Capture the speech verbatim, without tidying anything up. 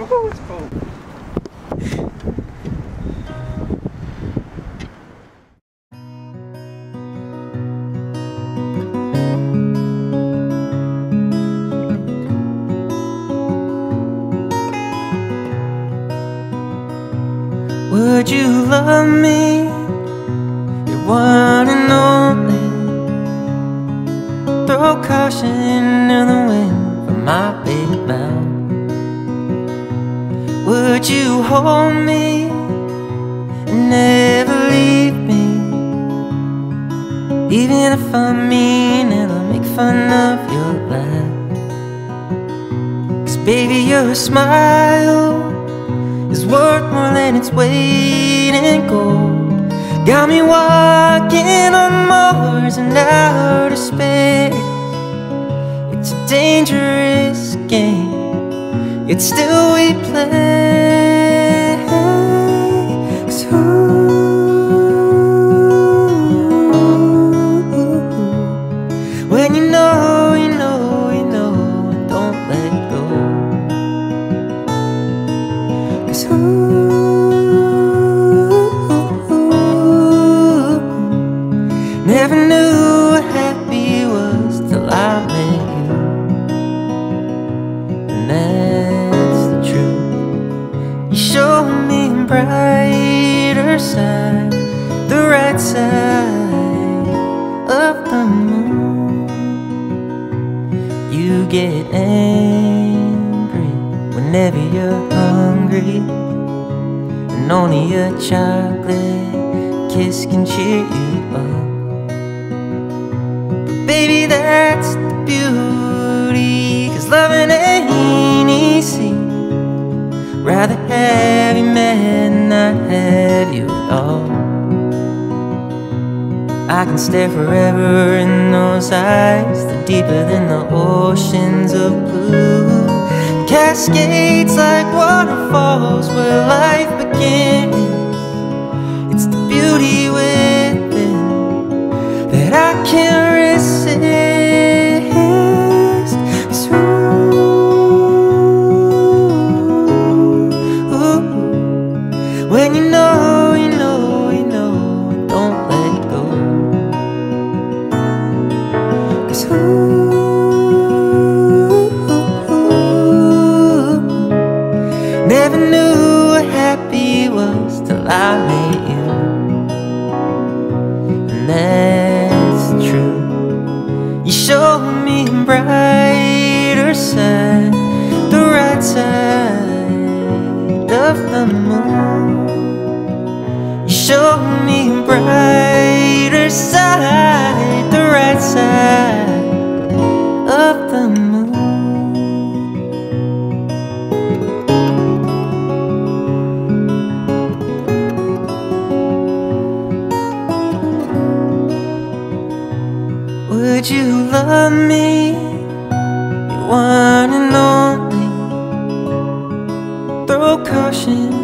Woohoo, it's cold. Would you love me, your one and only? Throw caution in the wind for my big mouth. Would you hold me and never leave me? Even if I mean it, I'll make fun of your laugh. 'Cause baby, your smile is worth more than its weight in gold. Got me walking on Mars and outer space. It's a dangerous game, yet still we play. 'Cause ooh, when you know, you know, you know, and don't let go. Ooh, never knew what happy was till I met you, and that's the truth. You showed me a brighter side, the right side of the moon. You get angry whenever you're hungry, and only a chocolate kiss can cheer you up. But baby, that's the beauty, 'cause loving ain't easy. Rather have you mad than not have you at all. I can stare forever in those eyes, they're deeper than the oceans of blue. Cascades like waterfalls where life begins. It's the beauty within that I can't resist. 'Cause ooh, ooh, when you know, you know, you know, and don't let go. 'Cause ooh, never knew what happy was till I met you, and that's true. You showed me a brighter side, the right side of the moon. You showed me a brighter side, the right side of the moon. Would you love me, your one and only? Throw caution